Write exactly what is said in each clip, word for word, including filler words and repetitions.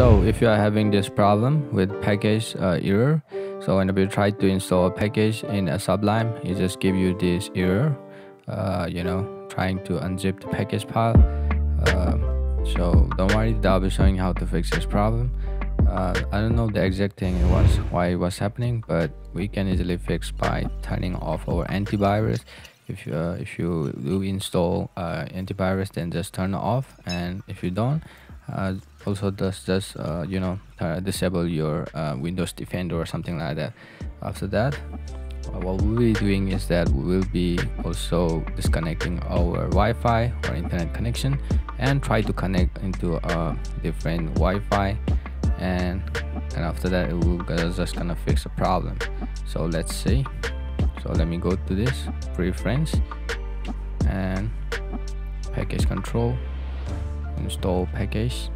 So if you are having this problem with package uh, error, so whenever you try to install a package in a Sublime, it just give you this error, uh, you know, trying to unzip the package file. Uh, so don't worry, I'll be showing how to fix this problem. Uh, I don't know the exact thing it was, why it was happening, but we can easily fix by turning off our antivirus. If you, uh, if you do install uh, antivirus, then just turn it off, and if you don't, uh, also just, just uh, you know, disable your uh, Windows Defender or something like that. After that, uh, what we'll be doing is that we will be also disconnecting our Wi-Fi or internet connection and try to connect into a different Wi-Fi, and and after that it will just gonna fix the problem. So let's see. So let me go to this preference and package control, install package,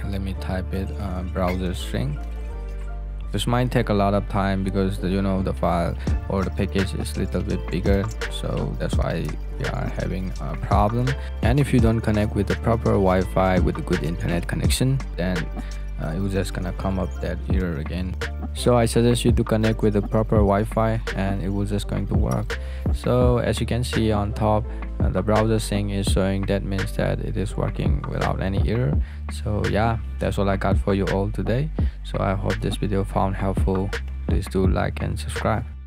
and let me type it uh, browser string. This might take a lot of time because the, you know, the file or the package is a little bit bigger, so that's why we are having a problem. And if you don't connect with the proper Wi-Fi with a good internet connection, then Uh, it was just gonna come up that error again. So I suggest you to connect with the proper Wi-Fi, and it was just going to work. So as you can see on top, uh, the browser thing is showing, that means that it is working without any error. So yeah, that's all I got for you all today. So I hope this video found helpful. Please do like and subscribe.